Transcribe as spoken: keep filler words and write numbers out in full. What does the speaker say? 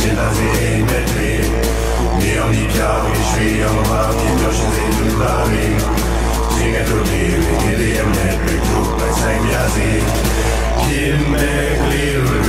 się na dzień metry. Nie oni biały drzwi, on łapie to się z innym bawi. Dzięki trudniły, kiedy jem netry, grób bez zajmiazy. Kim megli